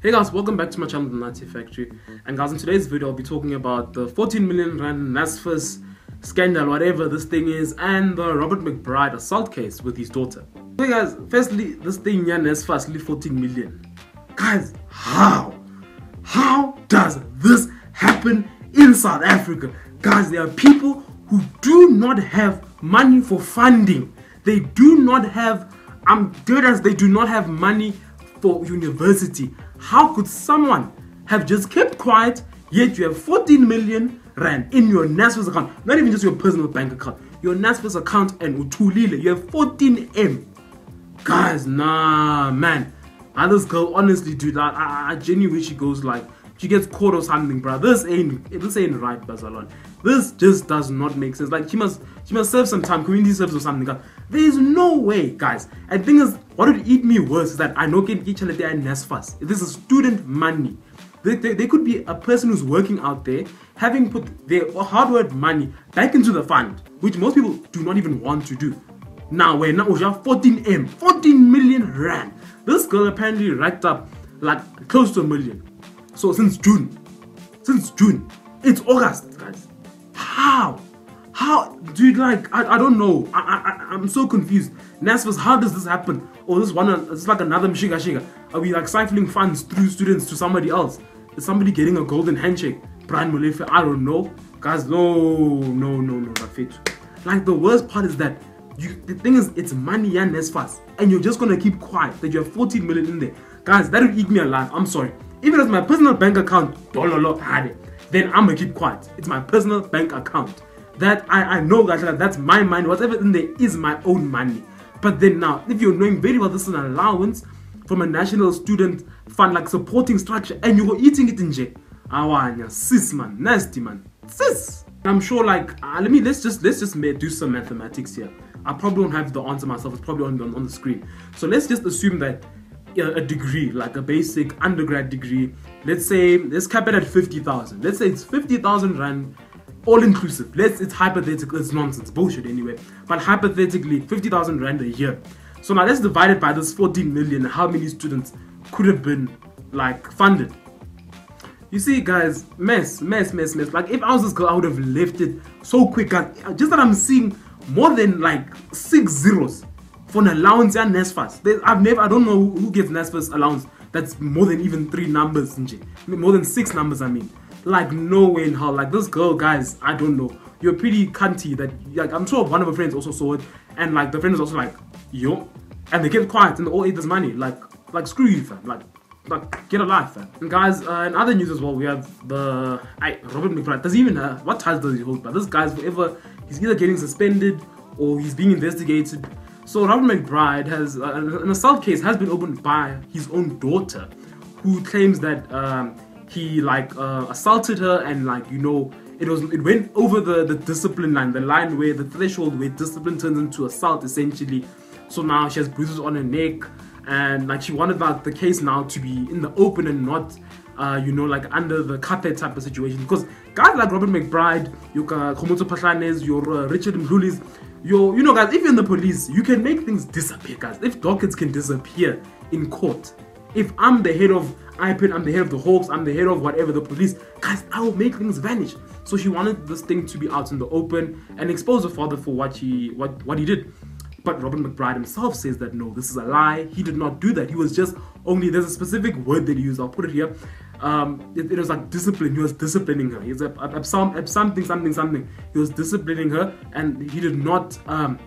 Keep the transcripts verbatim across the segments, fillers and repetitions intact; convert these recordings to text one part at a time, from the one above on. Hey guys, welcome back to my channel, The Nathi Factory. And guys, in today's video I'll be talking about the fourteen million rand NSFAS scandal, whatever this thing is, and the Robert McBride assault case with his daughter. Okay guys, firstly, this thing here, NSFAS, fourteen million. Guys, how? How does this happen in South Africa? Guys, there are people who do not have money for funding. They do not have, I'm dead as they do not have money for university. How could someone have just kept quiet, yet you have fourteen million rand in your NSFAS account? Not even just your personal bank account, your NSFAS account, and utulile, you have fourteen M. Guys, nah, man. And this girl, honestly, dude, I, I, I genuinely wish she goes like, she gets caught or something, bruh. This ain't, this ain't right, Bazalon. This just does not make sense. Like, she must, she must serve some time, community service or something. Guys, there is no way, guys. And thing is, what would eat me worse is that I know can each other there in NSFAS. This is student money. They, they, they could be a person who's working out there, having put their hard-earned money back into the fund, which most people do not even want to do. Now we're now we have fourteen M, fourteen million rand. This girl apparently racked up like close to a million. So since June, since June, it's August, guys. How? How, dude, like, I, I don't know. I, I, I'm so confused. NSFAS, how does this happen? Or this one, it's like another Mshiga Shiga. Are we, like, siphoning funds through students to somebody else? Is somebody getting a golden handshake? Brian Molefe, I don't know. Guys, no, no, no, no, Rafet. Like, the worst part is that, you, the thing is, it's money and NSFAS. And you're just gonna keep quiet that you have fourteen million in there. Guys, that would eat me alive, I'm sorry. Even if my personal bank account, then I'm gonna keep quiet. It's my personal bank account. That I, I know, guys, that that's my money. Whatever in there is my own money. But then now, if you're knowing very well this is an allowance from a national student fund, like supporting structure, and you're eating it in jail. Awanya, sis, man, nasty, man, sis. I'm sure, like, uh, let me let's just let's just do some mathematics here. I probably don't have the answer myself. It's probably on, on, on the screen. So let's just assume that a degree, like a basic undergrad degree, let's say, let's cap it at fifty thousand. Let's say it's fifty thousand rand. All inclusive. Let's, it's hypothetical, it's nonsense, bullshit anyway. But hypothetically, fifty thousand rand a year. So now let's divide it by this fourteen million. How many students could have been like funded? You see, guys, mess, mess, mess, mess. Like, if I was this girl, I would have left it so quick. Just that I'm seeing more than like six zeros for an allowance and NSFAS. I've never, I don't know who gives NSFAS allowance that's more than even three numbers, more than six numbers, I mean. Like, no way in hell. Like, this girl, guys, I don't know. You're pretty cunty that, like, I'm sure one of her friends also saw it. And, like, the friend was also like, yo. And they kept quiet and they all ate this money. Like, like screw you, fam. Like, like get a life, fam. And, guys, uh, in other news as well, we have the... I, Robert McBride. Does he even... Uh, what ties does he hold? But this guy's forever... He's either getting suspended or he's being investigated. So, Robert McBride has... Uh, an assault case has been opened by his own daughter, who claims that... Um, He like uh, assaulted her, and like you know, it was it went over the the discipline line, the line where the threshold where discipline turns into assault essentially. So now she has bruises on her neck, and like she wanted like the case now to be in the open and not, uh, you know, like under the carpet type of situation. Because guys like Robert McBride, your Khomotso Patlanes, your uh, Richard Mdlulis, your you know guys, even the police, you can make things disappear, guys. If dockets can disappear in court, if I'm the head of I P I D, I'm the head of the Hawks, I'm the head of whatever, the police, guys, I will make things vanish. So she wanted this thing to be out in the open and expose her father for what he what what he did. But Robert McBride himself says that no, this is a lie. He did not do that. He was just only, there's a specific word that he used, I'll put it here. Um, it, it was like discipline. He was disciplining her. He was ab, ab, ab, some, ab, something something something. He was disciplining her, and he did not um,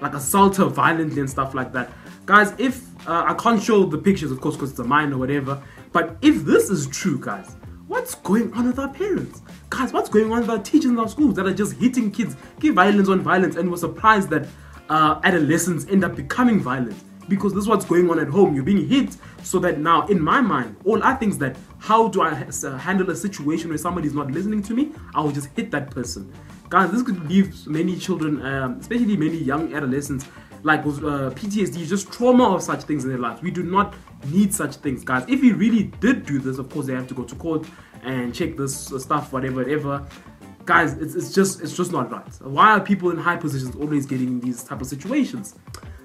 like assault her violently and stuff like that. Guys, if uh, I can't show the pictures, of course, because it's a mine or whatever, but if this is true, guys, what's going on with our parents? Guys, what's going on with our teachers in our schools that are just hitting kids, give violence on violence, and we're surprised that uh, adolescents end up becoming violent? Because this is what's going on at home. You're being hit, so that now, in my mind, all I think is that, how do I uh, handle a situation where somebody's not listening to me? I will just hit that person. Guys, this could leave many children, um, especially many young adolescents, like with uh, P T S D, just trauma of such things in their lives. We do not need such things, guys. If he really did do this, of course they have to go to court and check this uh, stuff, whatever, whatever. Guys, it's, it's just it's just not right. Why are people in high positions always getting in these type of situations?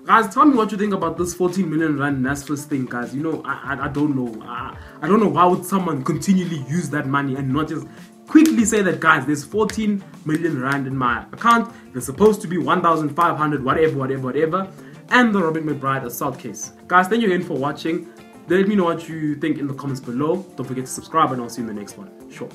Guys, tell me what you think about this fourteen million rand NSFAS thing, guys. You know, I, I, I don't know. I, I don't know why would someone continually use that money and not just quickly say that, guys, there's fourteen million rand in my account. There's supposed to be one thousand five hundred, whatever, whatever, whatever. And the Robert McBride assault case. Guys, thank you again for watching. Let me know what you think in the comments below. Don't forget to subscribe and I'll see you in the next one. Sure.